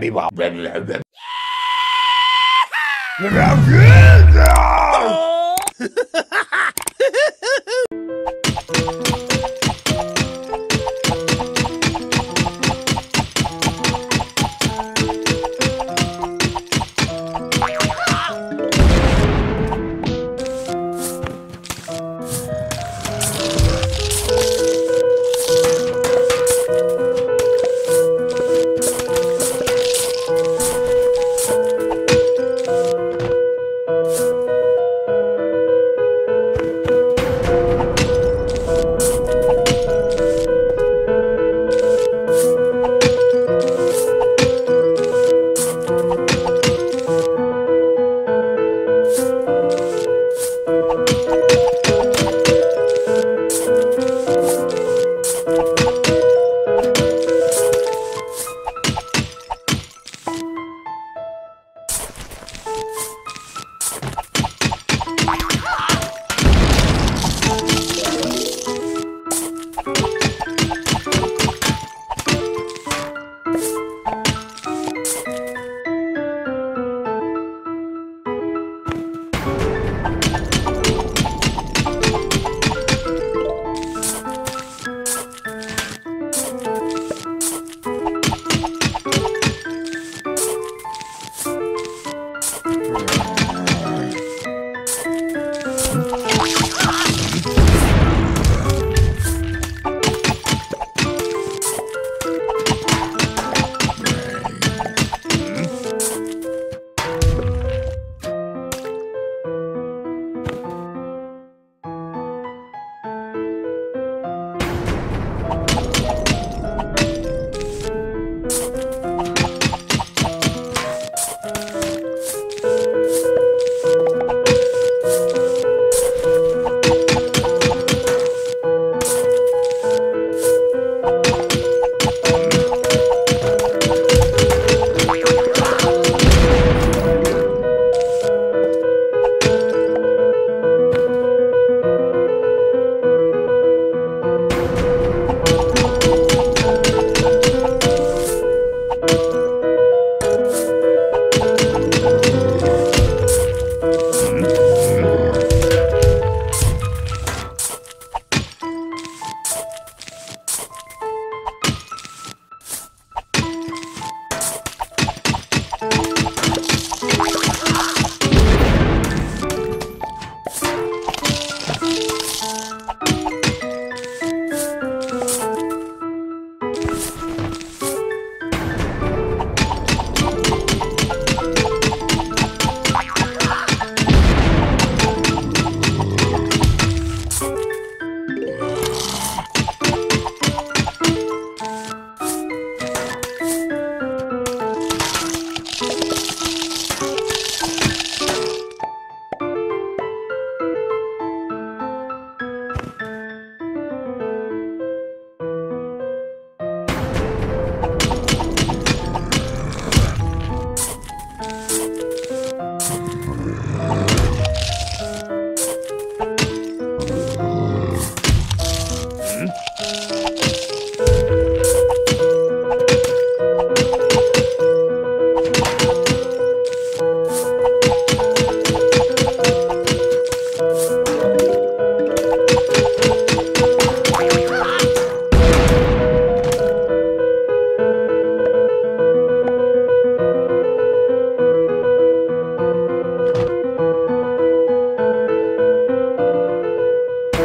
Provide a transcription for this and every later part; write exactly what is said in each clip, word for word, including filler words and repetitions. happy while.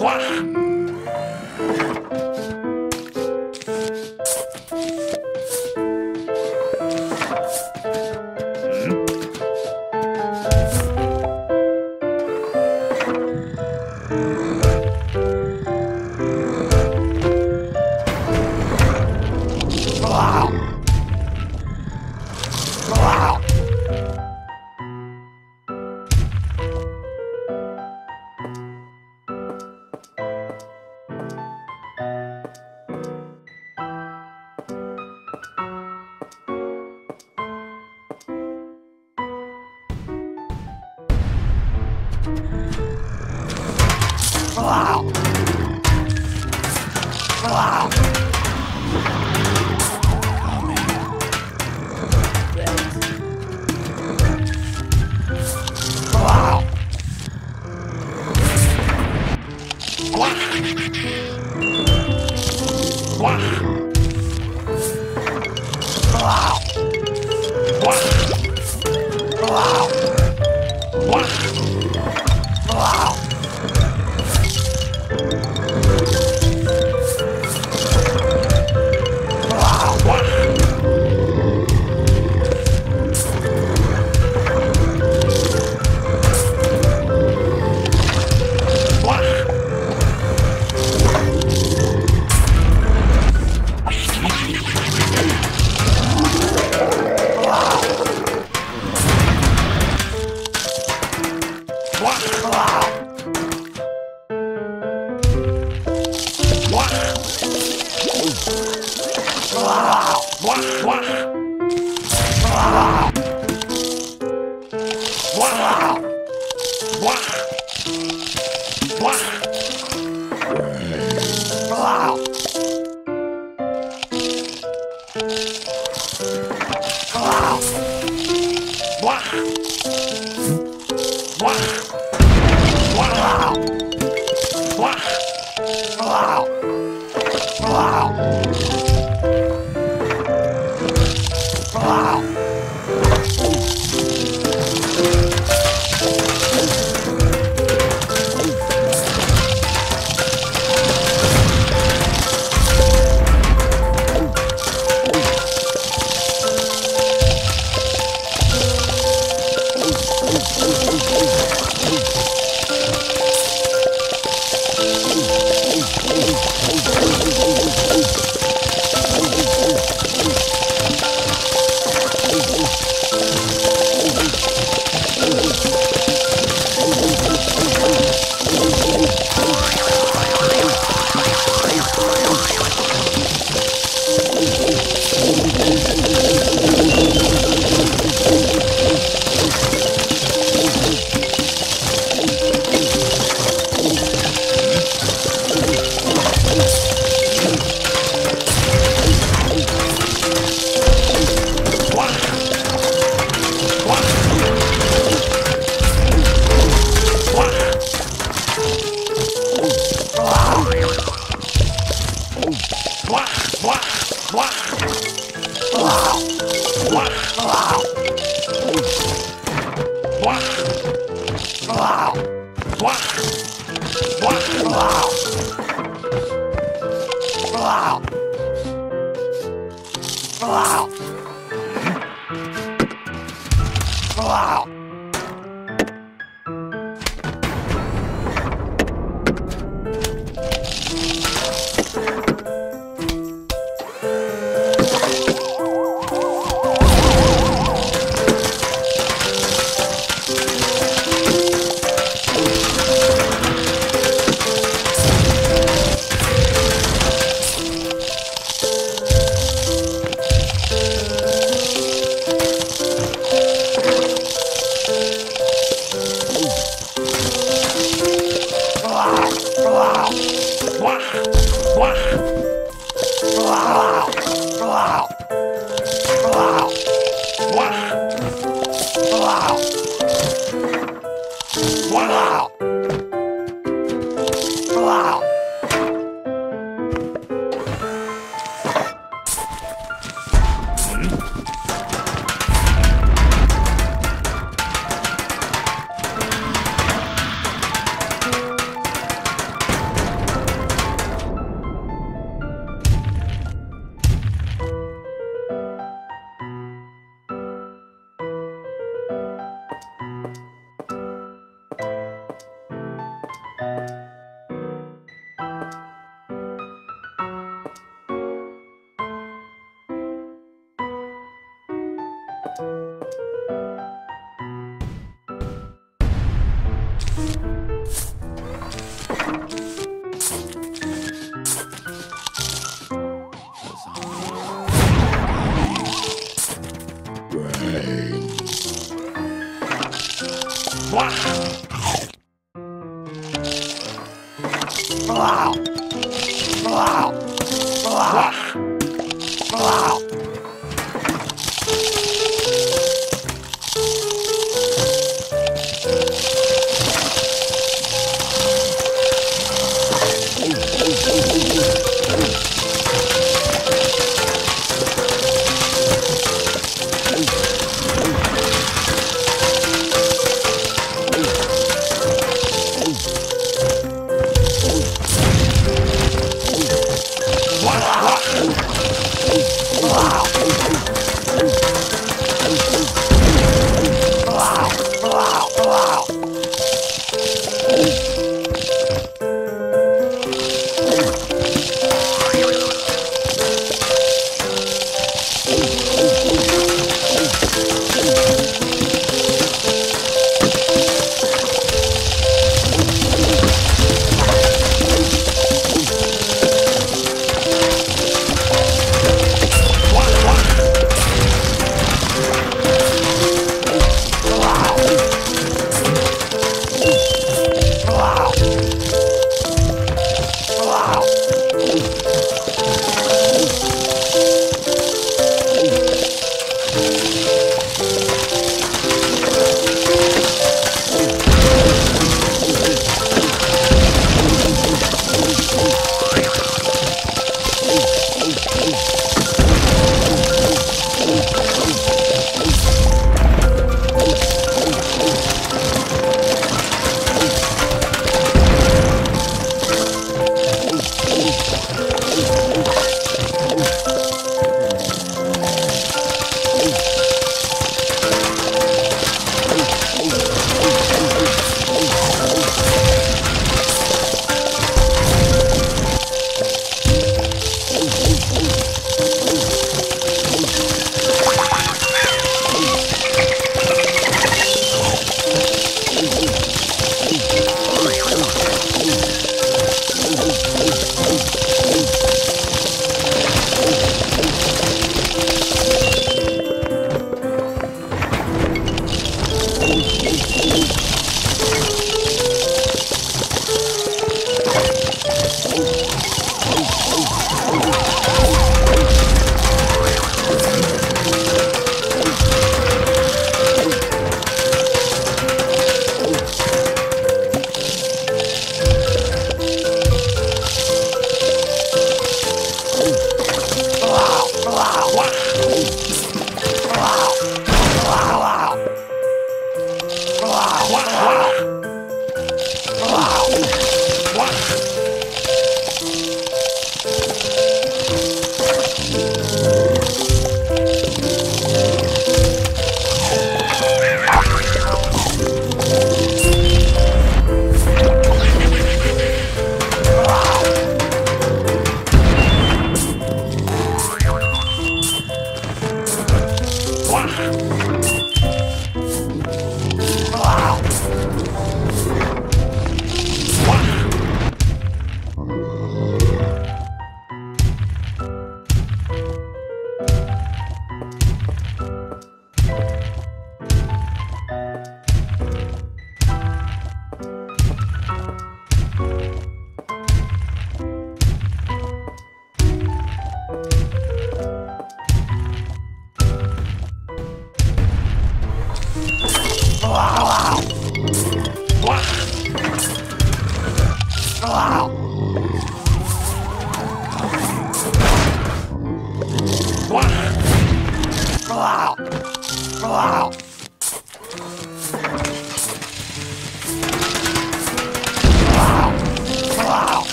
What? Wow.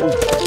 Oh.